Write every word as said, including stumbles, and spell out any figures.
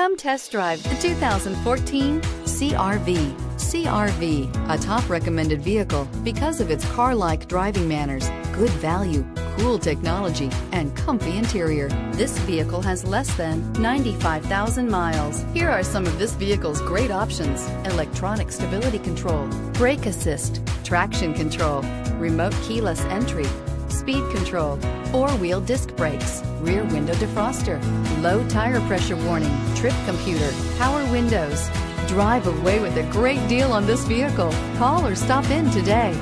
Come test drive the two thousand fourteen C R V. C R V, a top recommended vehicle because of its car-like driving manners, good value, cool technology, and comfy interior. This vehicle has less than ninety-five thousand miles. Here are some of this vehicle's great options: electronic stability control, brake assist, traction control, remote keyless entry, speed control, four-wheel disc brakes, rear window defroster, low tire pressure warning, trip computer, power windows. Drive away with a great deal on this vehicle. Call or stop in today.